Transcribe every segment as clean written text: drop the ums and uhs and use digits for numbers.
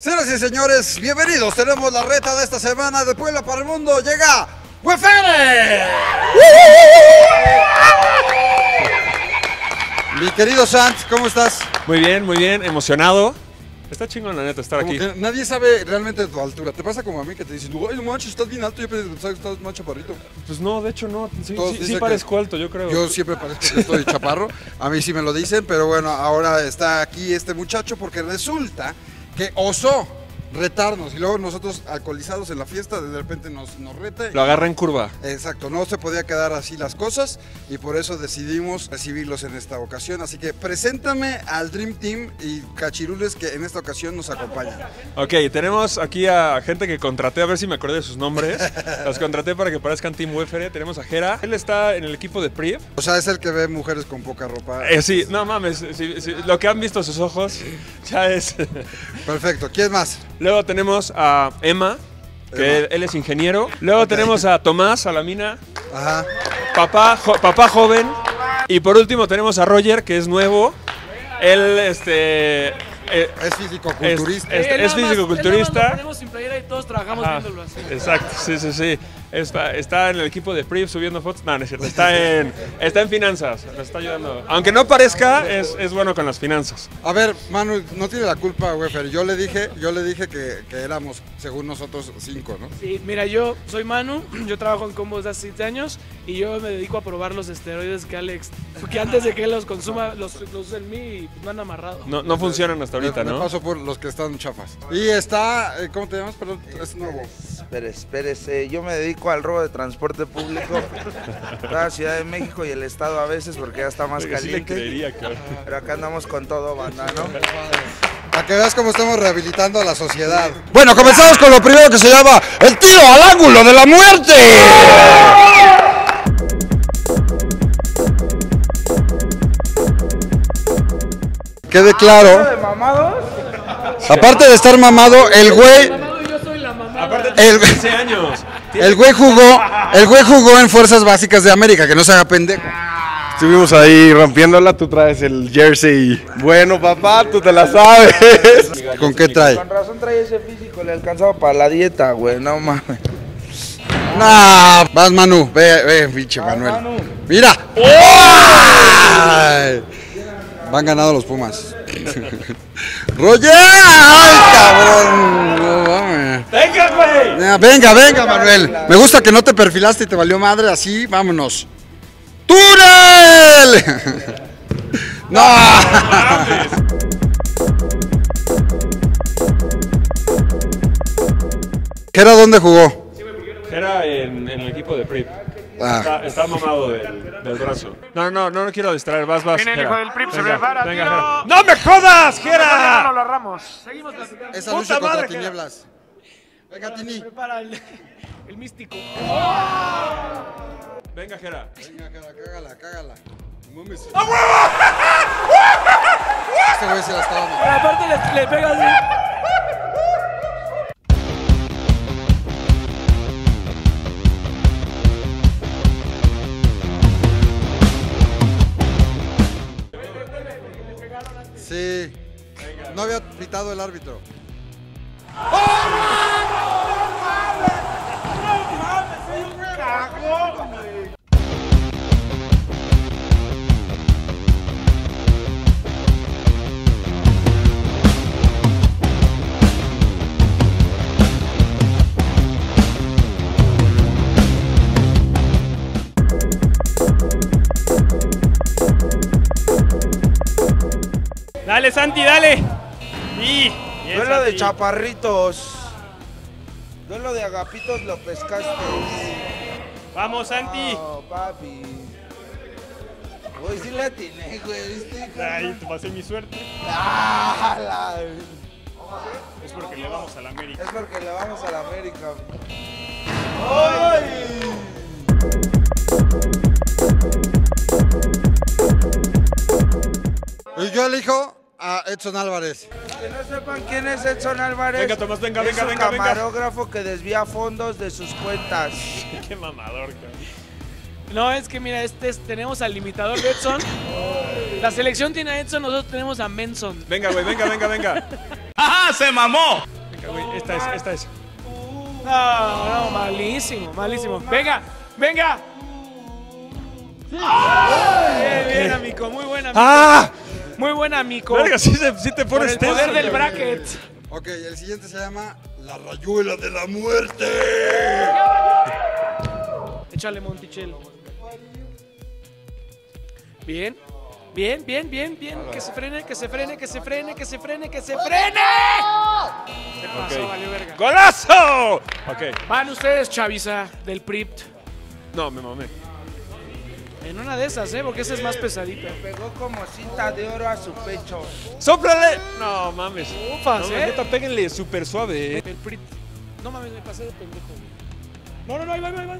Señoras y señores, bienvenidos. Tenemos la reta de esta semana de Puebla para el Mundo. Llega Wefere. Mi querido Sant, ¿cómo estás? Muy bien, emocionado. Está chingón, la neta, estar como aquí. Nadie sabe realmente de tu altura. Te pasa como a mí que te dicen, ay, no manches, estás bien alto. Yo pensaba que estás más chaparrito. Pues no, de hecho no. Sí parezco alto, yo creo. Yo siempre parezco que estoy chaparro. A mí sí me lo dicen, pero bueno, ahora está aquí este muchacho porque resulta que osó retarnos y luego nosotros alcoholizados en la fiesta de repente nos reta. Lo agarra en curva. Exacto, no se podía quedar así las cosas y por eso decidimos recibirlos en esta ocasión. Así que preséntame al Dream Team y cachirules que en esta ocasión nos acompañan. Ok, tenemos aquí a gente que contraté, a ver si me acordé de sus nombres. Los contraté para que parezcan Team Wefere. Tenemos a Jera, él está en el equipo de PRIV. O sea, es el que ve mujeres con poca ropa. Sí, no mames, sí, lo que han visto sus ojos ya es... Perfecto, ¿quién más? Luego tenemos a Emma, que él es ingeniero. Luego tenemos a Tomás Salamina, papá joven. Y por último tenemos a Roger, que es nuevo. Él es físico-culturista. Es físico-culturista. Nos ponemos sin playera y todos trabajamos viéndolo así. Exacto, sí. Está en el equipo de PRIV subiendo fotos. No, no es cierto. Está en finanzas. Nos está ayudando. Aunque no parezca, es bueno con las finanzas. A ver, Manu, no tiene la culpa, Wefere. Yo le dije que éramos, según nosotros, 5, ¿no? Sí, mira, yo soy Manu. Yo trabajo en Combo desde hace 7 años. Y yo me dedico a probar los esteroides que Alex, que antes de que él los consuma, los usa en mí y me han amarrado. No funcionan hasta ahorita, ¿no? Me paso por los que están chafas. Y está, ¿cómo te llamas? Perdón, es nuevo. Pérez, yo me dedico al robo de transporte público para la Ciudad de México y el Estado a veces porque ya está más caliente. Sí le creería, claro. Pero acá andamos con todo, banda, ¿no? Para que veas cómo estamos rehabilitando a la sociedad. Bueno, comenzamos con lo primero que se llama el tiro al ángulo de la muerte. Quede claro. ¿De mamados? Aparte de estar mamado, el güey. Yo soy la mamada. Aparte de 15 años. El güey jugó en Fuerzas Básicas de América, que no se haga pendejo. Estuvimos ahí rompiéndola, tú traes el jersey. Bueno, papá, tú te la sabes. ¿Con qué trae? Con razón trae ese físico, le alcanzaba para la dieta, güey, no mames. Nah, vas Manu, ve, pinche Manuel. Manu. Mira. ¡Ay! Van ganando los Pumas. ¡Roger! ¡Ay, cabrón! No, mames. ¡Venga, güey! Venga, Manuel. Me gusta que no te perfilaste y te valió madre así. Vámonos. ¡Túnel! ¡No! ¿Jera dónde jugó? Jera en el equipo de PRIV. Está mamado del brazo. No lo quiero distraer, vas. Viene el hijo del PRIV, se prepara, tío. ¡No me jodas, Jera! No lo agarramos. Seguimos platicando. Esa lucha contra tinieblas. Venga, Tini. Prepara el místico. Venga, Jera. Venga, Jera, cágala. ¡A huevo! Este güey se la estaba dando. Pero aparte le pega así. Sí, no había pitado el árbitro. Dale, Santi, dale. Sí, duelo Santi. De chaparritos. Duelo de agapitos lo pescaste. Vamos, Santi. No, papi. Güey, sí la atiné, güey, ¿viste? Ay, te pasé mi suerte. Es porque le vamos a la América. Es porque le vamos a la América. ¡Ay! Y yo elijo a Edson Álvarez. Que no sepan quién es Edson Álvarez. Venga, Tomás, venga. Es un camarógrafo que desvía fondos de sus cuentas. Qué mamador, cabrón. No, es que mira, tenemos al limitador de Edson. La selección tiene a Edson, nosotros tenemos a Menson. Venga, güey, venga. ¡Ah, se mamó! Venga, güey, esta es. No, malísimo, malísimo. Venga, venga. ¡Ah! Bien, bien, amigo, muy buen amigo. ¡Ah! Muy buen amigo. Verga, sí te pones tenso. Por el poder del bracket. Ok, el siguiente se llama La Rayuela de la Muerte. Échale, Monticello. Bien, bien, bien, bien, bien. Que se frene, que se frene, que se frene, que se frene, que se frene. ¿Qué pasó, okay. Valió verga? ¡Golazo! Ok. Van ustedes, chaviza, del Pritt. No, me mamé. En una de esas, porque esa es más pesadita. Le pegó como cinta de oro a su pecho. ¡Sóplale! No mames. Ufas, no, neta, péguenle súper suave. El Pritt. No mames, me pasé de pendejo. No, ahí va, se va.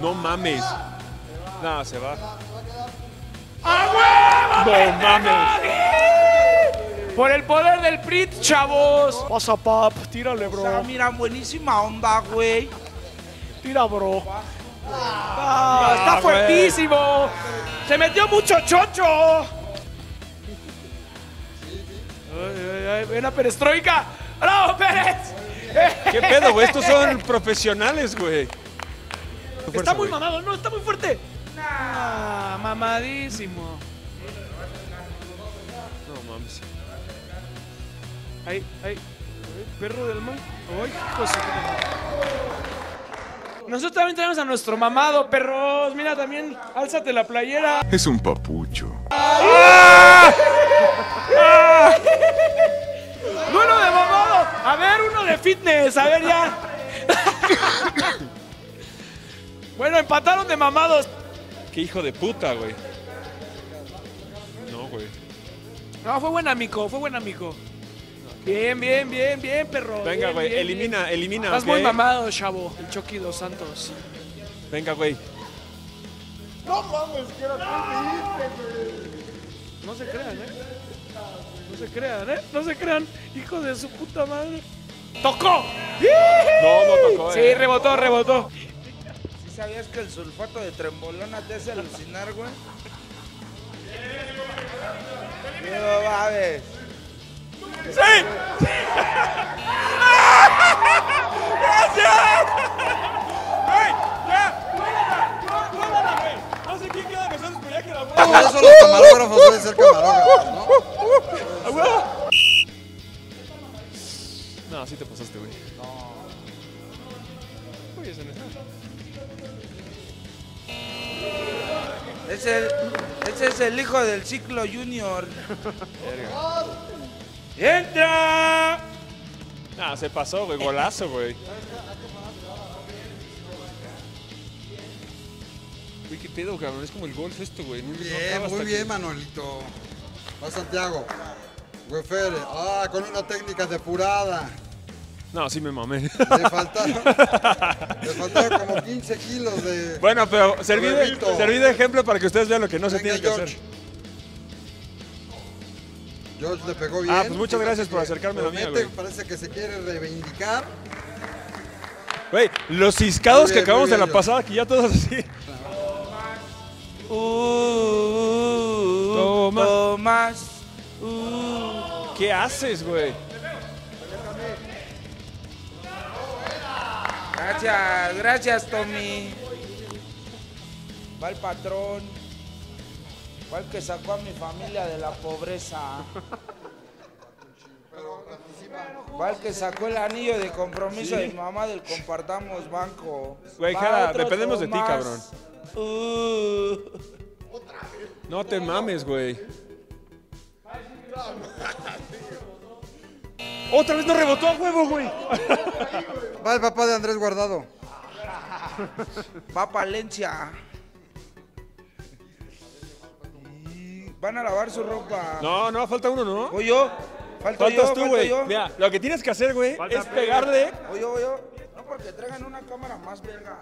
No mames. No, se va. ¡A huevo! ¡No mames! Por el poder del Pritt, chavos. Pasa, pap, tírale, bro. O sea, mira, buenísima onda, güey. Tira, bro. Ah, está fuertísimo. Güey. Se metió mucho chocho. Ay, ven a Perestroika. ¡Bravo, Pérez! ¿Qué pedo, güey? Estos son profesionales, güey. Está muy mamado, no, está muy fuerte. Ah, mamadísimo. No mames. Ay, perro del mal. Ay, cosa. Nosotros también tenemos a nuestro mamado, perros. Mira, también, álzate la playera. Es un papucho. ¡Ah! ¡Ah! ¡Uno de mamado! A ver, uno de fitness, a ver ya. Bueno, empataron de mamados. Qué hijo de puta, güey. No, güey. No, fue buen amigo. Bien, perro. Venga, güey, elimina. Estás muy mamado, chavo, el Chucky dos Santos. Venga, güey. No mames, que era güey. No se crean. Hijo de su puta madre. ¡Tocó! No tocó, Sí, rebotó. ¿Sí sabías que el sulfato de trembolona te hace alucinar, güey? No mames. ¡Sí! ¡Sí! ¡Gracias! ¡Ey! ¡Ya! ¡Muévala, güey! No sé quién queda mejor, pero ya que la mueva. No son los camarógrafos, pueden ser camarógrafos, ¿no? ¡Agua! No, sí te pasaste, güey. No. Uy, ese no está. Ese es el hijo del ciclo junior. ¡Entra! No, se pasó, güey. Golazo, güey. Uy, qué pedo, cabrón. Es como el golf esto, güey. Muy bien, Manolito. Va Santiago. Wefere. Ah, con una técnica depurada. No, sí me mamé. Le faltaron como 15 kilos de... Bueno, pero serví de ejemplo para que ustedes vean lo que no se tiene que hacer. George le pegó bien. Ah, pues muchas gracias por acercarme a la mía, güey. Parece que se quiere reivindicar. Güey, los ciscados que acabamos de la pasada, que ya todos así. Tomás. ¿Qué haces, güey? Gracias, Tommy. Va el patrón. Igual que sacó a mi familia de la pobreza. Igual que sacó el anillo de compromiso de mi mamá del Compartamos Banco. Güey, Jera, dependemos de ti, cabrón. Otra vez. No te mames, güey. Otra vez no rebotó a huevo, güey. Va el papá de Andrés Guardado. Va Palencia. Van a lavar su ropa. No, falta uno, ¿no? Voy yo. Faltas tú, güey. Mira, lo que tienes que hacer, güey, es pegarle. Voy yo. No, porque traigan una cámara más verga.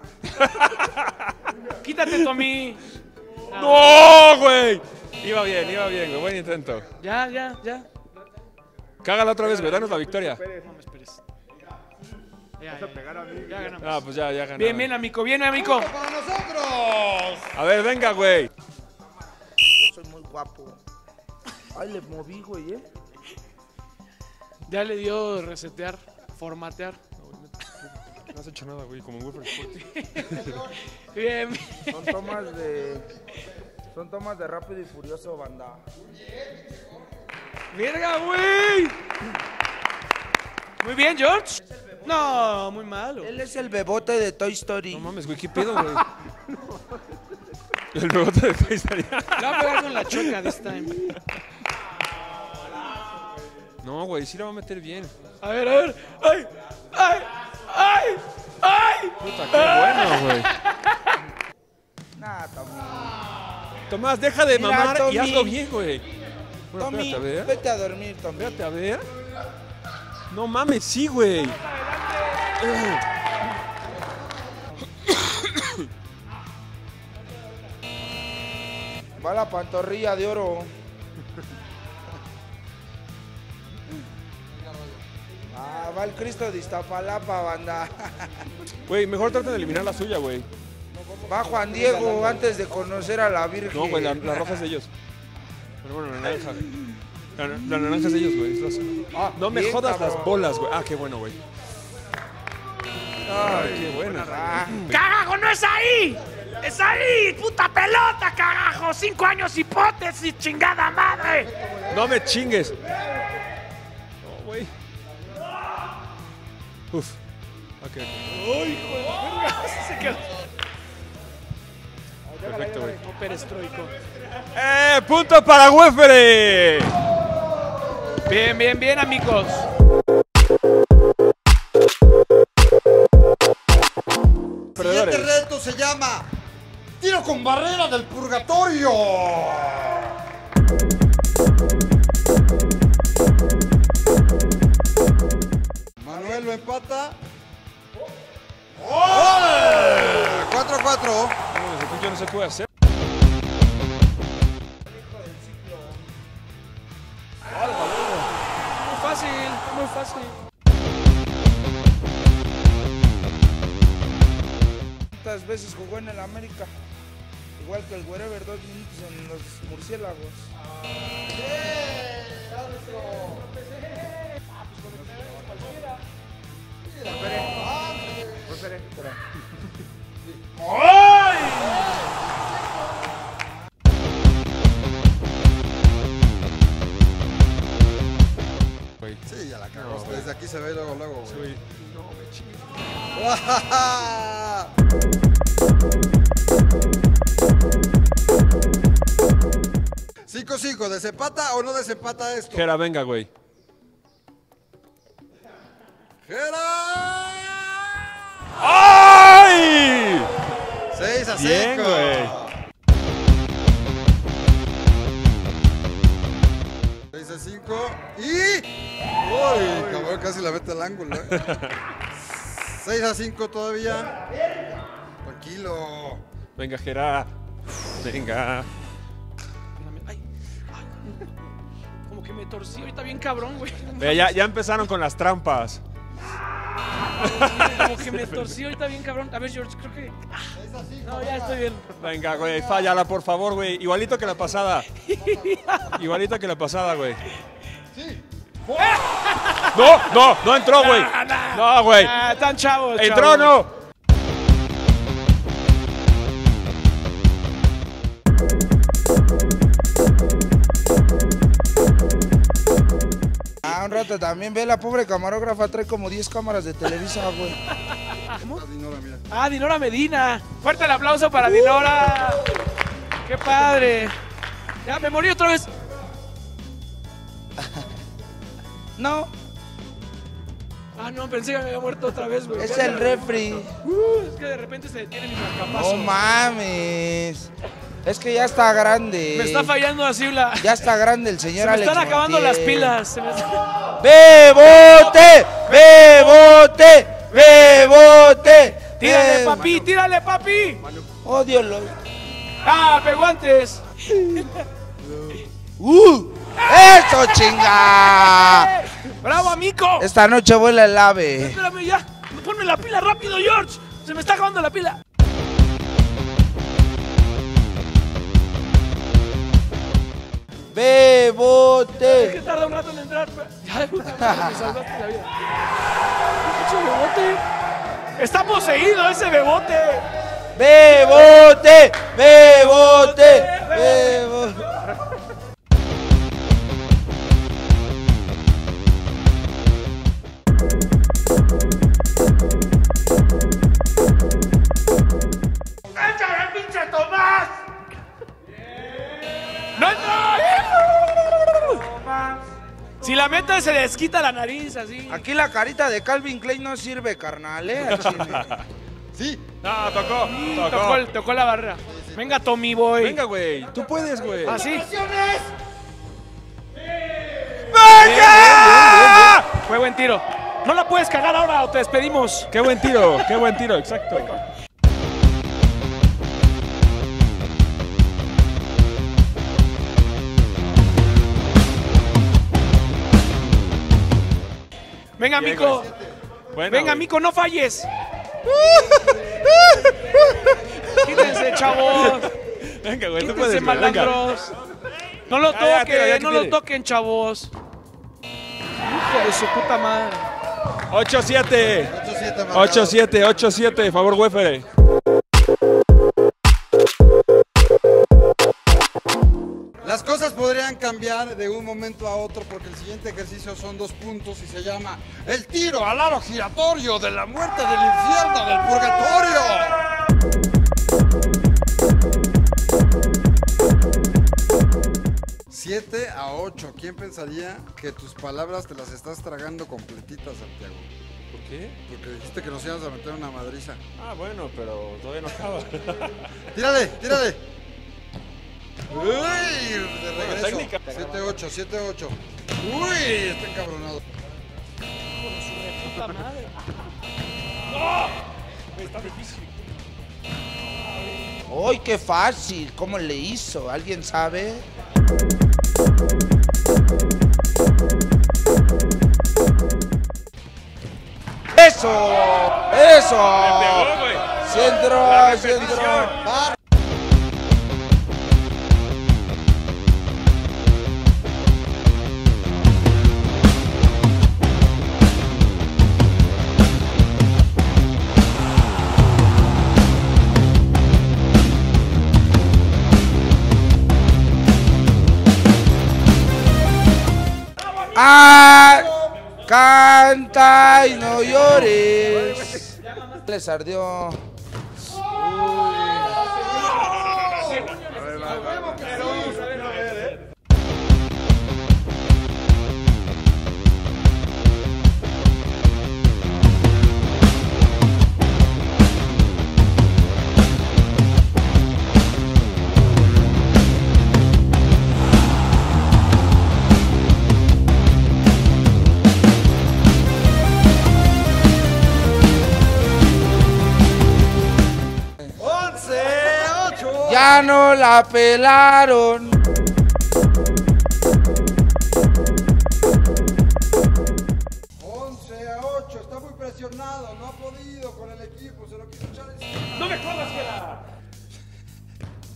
Quítate, Tommy. No, güey. Iba bien, güey. Buen intento. Ya. Cágala otra vez, güey. Danos la victoria. No me esperes. Ya ganamos. Ah, pues ya ganamos. Bien, amigo. ¡Para nosotros! A ver, venga, güey. Soy muy guapo. Ay, le moví, güey, Ya le dio resetear, formatear. No has hecho nada, güey, como en Wolfersport. Bien, bien. Son tomas de Rápido y Furioso, banda. ¡Mierda, güey! Muy bien, George. No, muy malo. Él es el bebote de Toy Story. No mames, güey, ¿qué pedo, güey? El bebote de Toy Story. Le va a pegar con la choca this time. No, güey, sí la va a meter bien. A ver, a ver. ¡Ay! ¡Ay! ¡Ay! ¡Ay! Puta, qué bueno, güey. Nah, Tomás. Tomás, deja de mamar y hazlo bien, güey. Bueno, Tommy, espérate a ver. Vete a dormir, Tommy. Espérate a ver. No mames, sí, güey. Va la pantorrilla de oro. Ah, va el Cristo de Iztapalapa, banda. Güey, mejor trata de eliminar la suya, güey. Va Juan Diego antes de conocer a la Virgen. No, güey, la roja es de ellos. Pero bueno, la naranja. La naranja es de ellos, güey. Ah, no me jodas, cabrón. Las bolas, güey. Ah, qué bueno, güey. Ay, qué buena. ¡Cagajo, no es ahí! ¡Es ahí! ¡Puta pelota, cagajo! 5 años hipótesis, chingada madre. No me chingues. No, güey. Uf. Ok. ¡Ay, hijo de verga! Se quedó. Perfecto, güey. Perestroico. ¡Punto para Wefere! Bien, bien, bien, amigos. Perdedores. Este reto se llama Tiro con Barrera del Purgatorio. Manuel lo empata. ¡Gol! 4-4. Yo no sé qué voy a hacer. Muy fácil, muy fácil. ¿Cuántas veces jugó en el América? Igual que el Wefere, 2 minutos en los murciélagos. ¡Ay! Sí, ya la cago. No, desde aquí se ve luego, luego, güey. Sí. No, me chingues. 5-5, ¿desempata o no desempata esto? Jera, venga, güey. ¡Jera! ¡Ay! 6-5. Bien, güey. 6-5 y... ¡Uy! Cabrón, casi la mete al ángulo, ¿eh? 6-5 todavía. Tranquilo. Venga, Jera. Venga. Ay. Ay. Como que me torcí ahorita bien cabrón, güey. Ya empezaron con las trampas. Como que me torcí ahorita bien cabrón. A ver, George, creo que... No, ya estoy bien. Venga, güey, fállala, por favor, güey. Igualito que la pasada. Igualito que la pasada, güey. Sí. No entró, güey. No, güey. Están chavos. Entró, no. Un rato también, ve, la pobre camarógrafa trae como 10 cámaras de Televisa, güey. ¿Cómo? Dinora, mira. Ah, Dinora Medina. Fuerte el aplauso para Dinora. Qué padre. Ya, me morí otra vez. No. Ah, no, pensé que me había muerto otra vez, güey. Es el refri. Es que de repente se detiene mi marcapaso. No mames. Es que ya está grande. Me está fallando así la... Ya está grande el señor Alex. Se me están acabando las pilas. ¡Bebote! ¡Bebote! ¡Bebote! ¡Tírale, papi! ¡Tírale, papi! ¡Odio lo! ¡Ah, pegó antes! ¡Eso, chinga! ¡Bravo, amigo! Esta noche vuela el ave. Espérame ya. Ponme la pila rápido, George. Se me está acabando la pila. Bebote. Es que tarda un rato en entrar. ¡Ay, puta madre, me salvaste la vida! ¡Pinche bebote! ¡Está poseído ese bebote! ¡Bebote! ¡Bebote! ¡Bebote! ¡Échale, pinche Tomás! ¡No, no! ¡Tomás! Si la meta se les quita la nariz, así. Aquí la carita de Calvin Klein no sirve, carnal, ¿eh? Sí. No, tocó. Sí, tocó la barrera. Sí. Venga, Tommy Boy. Venga, güey. Tú puedes, güey. Así. ¿Ah, sí? ¡Venga! Fue buen tiro. No la puedes cagar ahora o te despedimos. Qué buen tiro, qué buen tiro, exacto. Venga, Mico. Bueno, venga, wey. Mico, no falles. Quítense, chavos. Venga, güey, tú puedes. Malandros. No lo toquen, no lo toquen, chavos. Hijo de su puta madre. 8-7. 8-7, 8-7, favor, Wefere. Las cosas podrían cambiar de un momento a otro porque el siguiente ejercicio son 2 puntos y se llama el tiro al aro giratorio de la muerte, del infierno, del purgatorio. 7-8. ¿Quién pensaría que tus palabras te las estás tragando completitas, Santiago? ¿Por qué? Porque dijiste que nos íbamos a meter una madriza. Ah, bueno, pero todavía no acaba. Tírale, tírale. Uy, de regreso. 7-8, 7-8. Uy, está encabronado. Puta madre. ¡Oh! Está difícil. ¡Ay, qué fácil! ¿Cómo le hizo? ¿Alguien sabe? ¡Eso! ¡Eso! ¡Centro, centro! ¡Ah! ¡Canta y no llores! Les ardió. Uy. Ya no la pelaron. Está muy presionado, no ha podido con el equipo, se lo quiere echar encima. ¡No me jodas,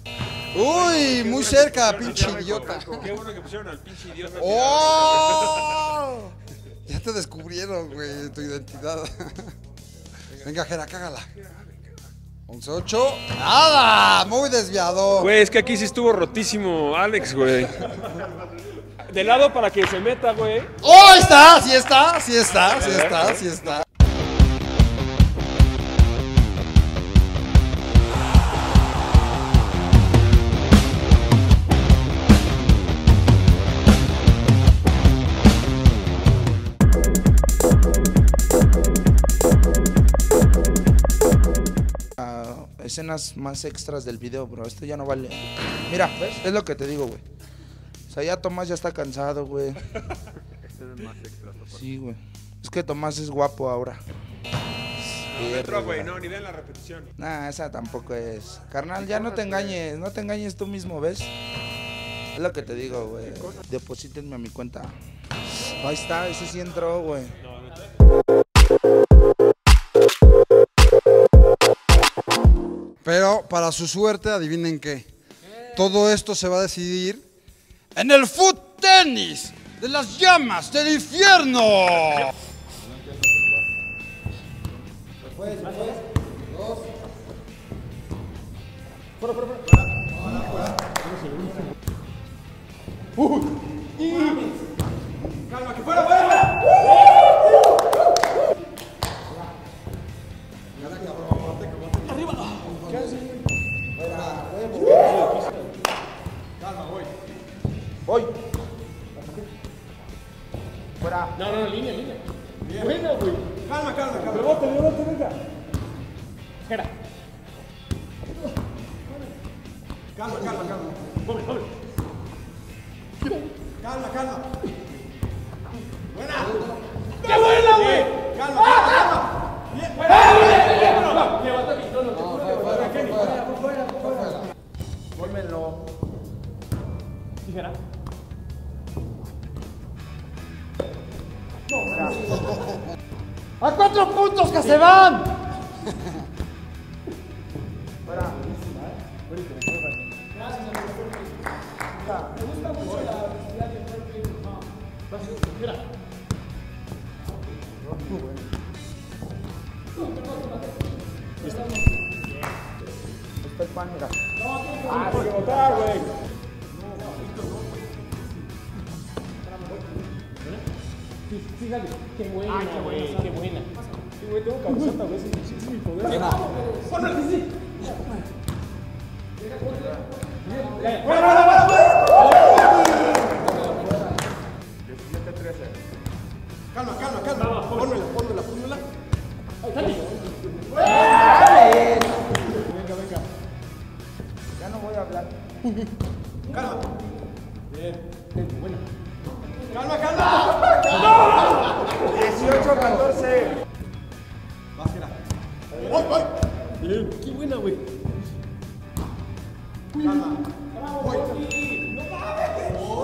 Jera! Uy, muy cerca, pinche idiota. Qué bueno que pusieron al pinche idiota. ¡Oh! Ya te descubrieron, güey, tu identidad. Venga, Jera, cágala. 11-8. ¡Nada! Muy desviado. Güey, es que aquí sí estuvo rotísimo Alex, güey. De lado para que se meta, güey. ¡Oh, está! ¡Sí está! ¡Sí está! ¡Sí está! ¡Sí está! Escenas más extras del video, bro. Esto ya no vale. Mira, ¿ves? Es lo que te digo, güey. O sea, ya Tomás ya está cansado, güey. Sí, güey. Es que Tomás es guapo ahora. No, güey, no, ni vean la repetición. Nah, esa tampoco es. Carnal, ya no te engañes. No te engañes tú mismo, ¿ves? Es lo que te digo, güey. Deposítenme a mi cuenta. Ahí está, ese sí entró, güey. Pero para su suerte, adivinen qué. Todo esto se va a decidir en el foot tenis. de las llamas del infierno. Después, dos. Fuera. Calma, que fuera. Voy. Fuera. No, línea. Bien. Buena, güey. Calma. Rebote, venga. Espera. Calma. Pobre. Calma. Buena. ¡Qué buena, güey! Calma. Bien, fuera. Levanta mi tono. Fuera. Vuélvelo. Tijera. ¡A 4 puntos que se van! Fuera. Gracias, amigo. Me gusta mucho la velocidad que fue el PRIV. Mira. Está el pan, mira. ¡Ah, se botar, güey! Fíjate, qué buena. Ay, qué buena. Güey, tengo cabezota, güey. Es mi poder. Emma. Sí. Calma. Pónmela. Venga. Ya no voy a hablar. Calma. Bien. Buena. ¡Calma! ¡No! 18-14. Vas, Jera. ¡Voy! ¡Qué buena, güey! ¡Calma! ¡Bravo, Monty! ¡No mames!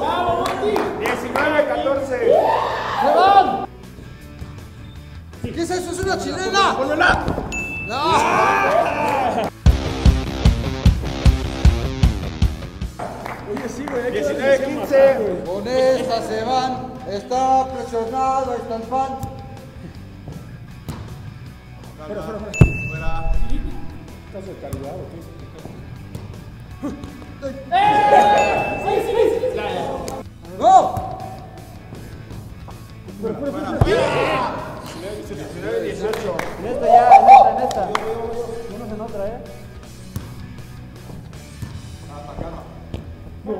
¡Bravo, Monty! 19-14. ¡Se van! ¿Qué es eso? ¡Es una chilena! ¡Pónmela! ¡No! Sí, güey, 19-15. Con esta se van. Está presionado, ahí está el fan. Fuera. Estás descargado, ¿qué? ¡Sí! ¡No! ¡Fuera! 19-18. En esta. Unos en otra, ¿eh?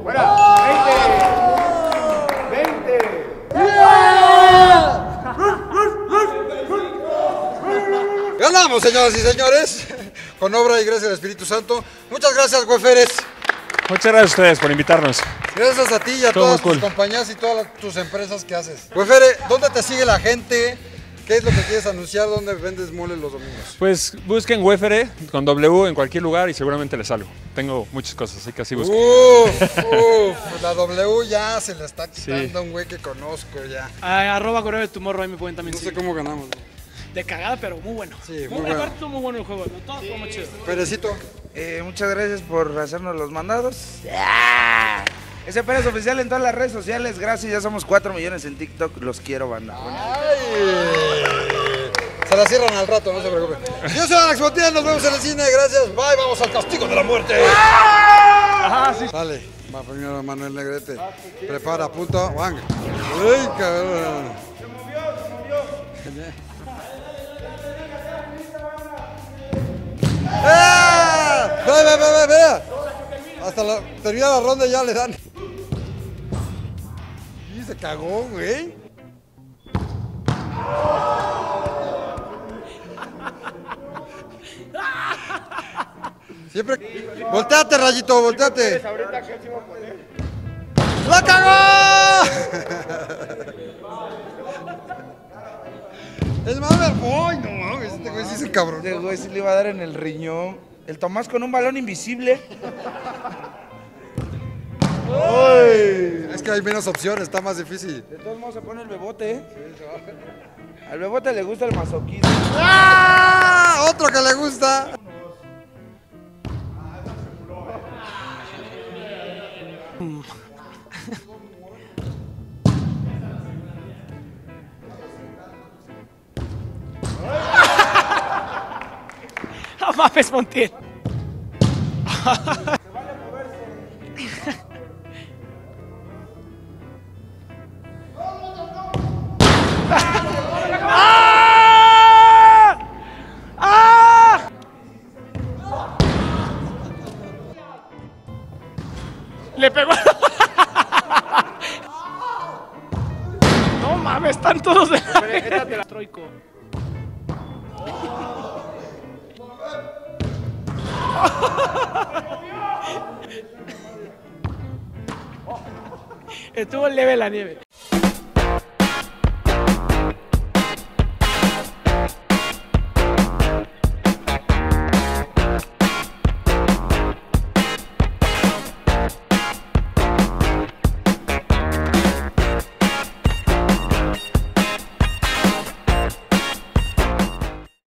¡Fuera! ¡20! ¡20! ¡Ganamos, señoras y señores! Con obra y gracia del Espíritu Santo. Muchas gracias, Wefere. Muchas gracias a ustedes por invitarnos. Gracias a ti y a todas tus compañías y todas tus empresas que haces. Wefere, ¿dónde te sigue la gente? ¿Qué es lo que quieres anunciar? ¿Dónde vendes moles los domingos? Pues busquen Wefere con W en cualquier lugar y seguramente les salgo. Tengo muchas cosas, así que así busquen. La W ya se la está quitando a un güey que conozco ya. Arroba Correo de Tumorro, ahí me pueden también seguir. No sé cómo ganamos. De cagada, pero muy bueno. Sí, muy bueno. Aparte estuvo muy bueno el juego, todo fue muy chido. Perecito. Muchas gracias por hacernos los mandados. ¡Ah! Ese Pérez oficial en todas las redes sociales, gracias, ya somos 4 millones en TikTok, los quiero, banda. Ay, se la cierran al rato, no se preocupen. Yo soy Alex Montiel, nos vemos en el cine, gracias, bye, vamos al castigo de la muerte. Ajá, sí. Dale, va primero Manuel Negrete, prepara, punto, bang. Uy, cabrón. Se movió. Ve. Hasta la termina la ronda ya le dan. Se cagó, güey. Siempre. Volteate, Rayito, volteate. ¡La cagó! Es mames, voy, no mames. Este güey sí es el cabrón. Este güey sí le iba a dar en el riñón. El Tomás con un balón invisible. Uy. Es que hay menos opciones, está más difícil. De todos modos se pone el bebote, ¿eh? Sí. Al bebote le gusta el masoquismo. ¡Ah! Otro que le gusta. mames, Montiel. Le pegó. No mames, están todos de la... Troico. Estuvo leve la nieve.